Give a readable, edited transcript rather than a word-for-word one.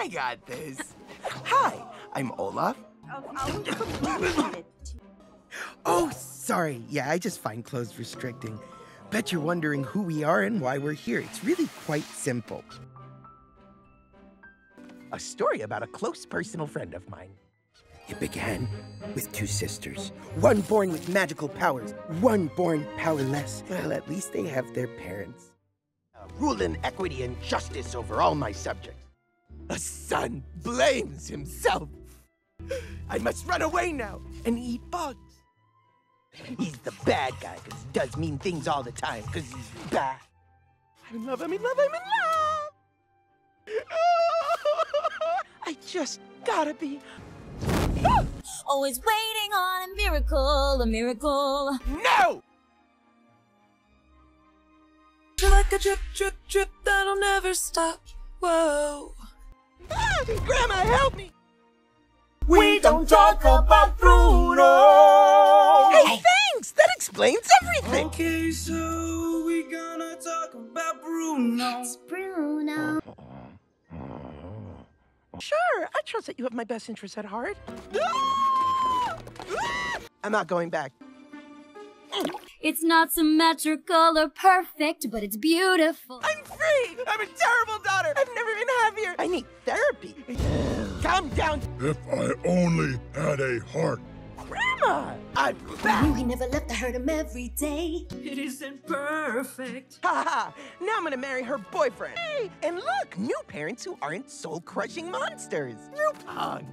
I got this. Hi, I'm Olaf. Oh, sorry. Yeah, I just find clothes restricting. Bet you're wondering who we are and why we're here. It's really quite simple. A story about a close personal friend of mine. It began with two sisters. One born with magical powers, one born powerless. Well, at least they have their parents. Rule in equity and justice over all my subjects. A son blames himself. I must run away now and eat bugs. He's the bad guy because he does mean things all the time because he's bad. I'm in love, I'm in love, I'm in love! I just gotta be... Always waiting on a miracle... No! You're like a drip, drip, drip that'll never stop. Whoa. Ah, Grandma, help me! We don't talk about Bruno! Hey, thanks! That explains everything! Okay, so we're gonna talk about Bruno. It's Bruno. Sure, I trust that you have my best interests at heart. I'm not going back. It's not symmetrical or perfect, but it's beautiful. I'm free! I'm a terrible daughter! I've never been happier! I need therapy! Calm down! If I only had a heart! Grandma! I'm back! We never left, I heard him every day. It isn't perfect. Ha ha! Now I'm gonna marry her boyfriend. Hey! And look! New parents who aren't soul-crushing monsters! New punk!